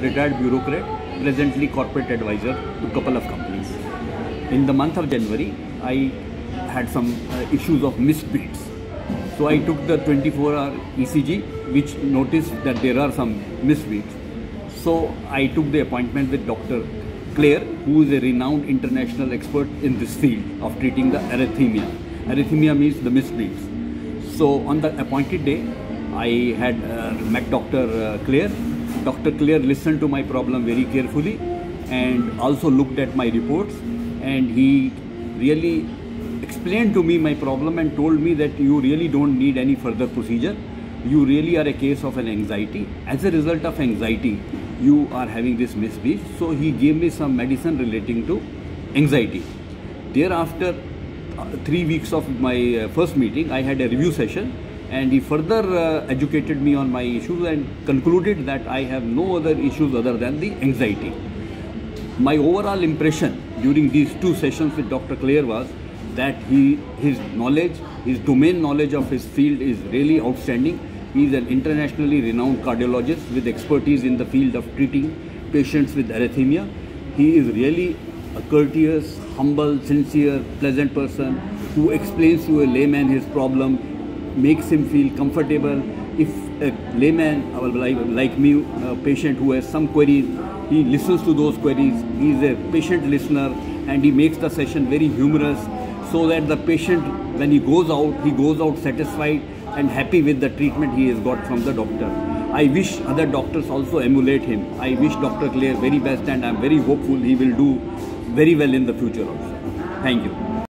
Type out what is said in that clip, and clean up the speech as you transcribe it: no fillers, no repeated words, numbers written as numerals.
retired bureaucrat, presently corporate advisor to a couple of companies. In the month of January, I had some issues of missed beats. So I took the 24-hour ECG, which noticed that there are some missed beats. So I took the appointment with Dr. Kler, who is a renowned international expert in this field of treating the arrhythmia. Arrhythmia means the missed beats. So on the appointed day, I had met Dr. Kler. Dr. Kler listened to my problem very carefully and also looked at my reports, and he really explained to me my problem and told me that you really don't need any further procedure. You really are a case of an anxiety. As a result of anxiety, you are having this missed beat. So he gave me some medicine relating to anxiety. Thereafter, 3 weeks of my first meeting, I had a review session, and he further educated me on my issues and concluded that I have no other issues other than the anxiety. My overall impression during these two sessions with Dr. Kler was that his domain knowledge of his field is really outstanding. He is an internationally renowned cardiologist with expertise in the field of treating patients with arrhythmia. He is really a courteous, humble, sincere, pleasant person who explains to a layman his problem, makes him feel comfortable. If a layman like me, a patient who has some queries, he listens to those queries. He is a patient listener, and he makes the session very humorous, so that the patient, when he goes out satisfied and happy with the treatment he has got from the doctor. I wish other doctors also emulate him. I wish Dr. Kler very best, and I am very hopeful he will do very well in the future also. Thank you.